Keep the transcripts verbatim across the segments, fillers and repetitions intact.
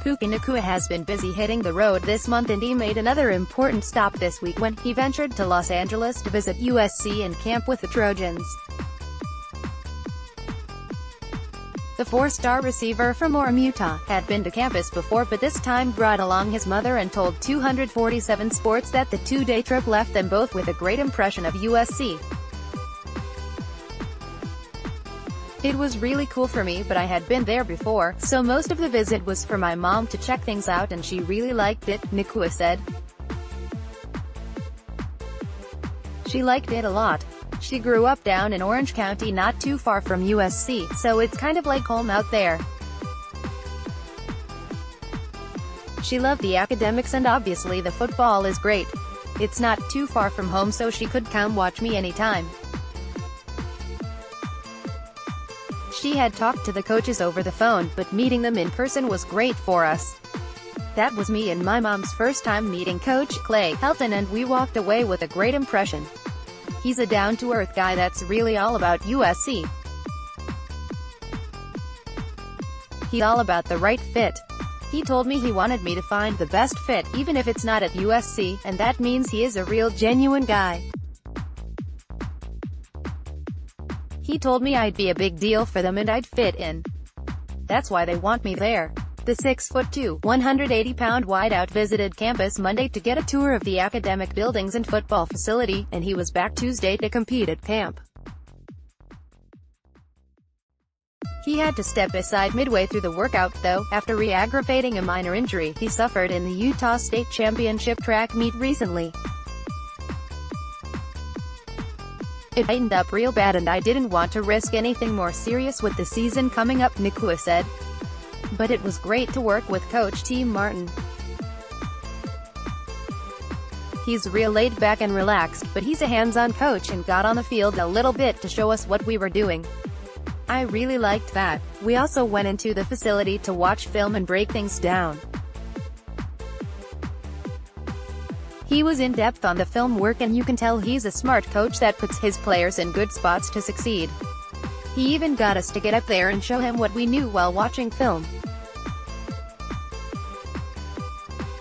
Puka Nacua has been busy hitting the road this month, and he made another important stop this week when he ventured to Los Angeles to visit U S C and camp with the Trojans. The four-star receiver from Orem, Utah, had been to campus before but this time brought along his mother and told two forty-seven Sports that the two-day trip left them both with a great impression of U S C. "It was really cool for me, but I had been there before, so most of the visit was for my mom to check things out, and she really liked it," Nacua said. "She liked it a lot. She grew up down in Orange County, not too far from U S C, so it's kind of like home out there. She loved the academics, and obviously the football is great. It's not too far from home, so she could come watch me anytime." "She had talked to the coaches over the phone, but meeting them in person was great for us. That was me and my mom's first time meeting Coach Clay Helton, and we walked away with a great impression. He's a down-to-earth guy that's really all about U S C. He's all about the right fit. He told me he wanted me to find the best fit, even if it's not at U S C, and that means he is a real genuine guy. He told me I'd be a big deal for them and I'd fit in. That's why they want me there." The six foot two, one hundred eighty pound wideout visited campus Monday to get a tour of the academic buildings and football facility, and he was back Tuesday to compete at camp. He had to step aside midway through the workout, though, after re-aggravating a minor injury he suffered in the Utah State Championship track meet recently. "It tightened up real bad, and I didn't want to risk anything more serious with the season coming up," Nacua said. "But it was great to work with Coach T. Martin. He's real laid back and relaxed, but he's a hands-on coach and got on the field a little bit to show us what we were doing. I really liked that. We also went into the facility to watch film and break things down. He was in-depth on the film work, and you can tell he's a smart coach that puts his players in good spots to succeed. He even got us to get up there and show him what we knew while watching film.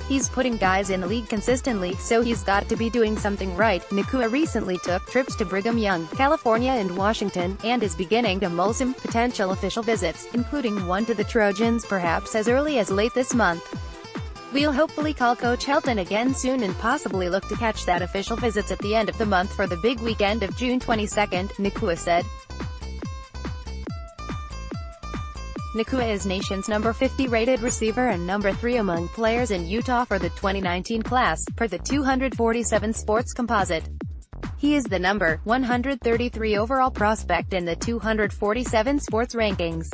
He's putting guys in the league consistently, so he's got to be doing something right." Nacua recently took trips to Brigham Young, California and Washington, and is beginning to mull some potential official visits, including one to the Trojans perhaps as early as late this month. "We'll hopefully call Coach Helton again soon and possibly look to catch that official visits at the end of the month for the big weekend of June twenty-second, Nacua said. Nacua is nation's number fifty rated receiver and number three among players in Utah for the twenty nineteen class, per the two forty-seven Sports composite. He is the number one hundred thirty-three overall prospect in the two forty-seven Sports rankings.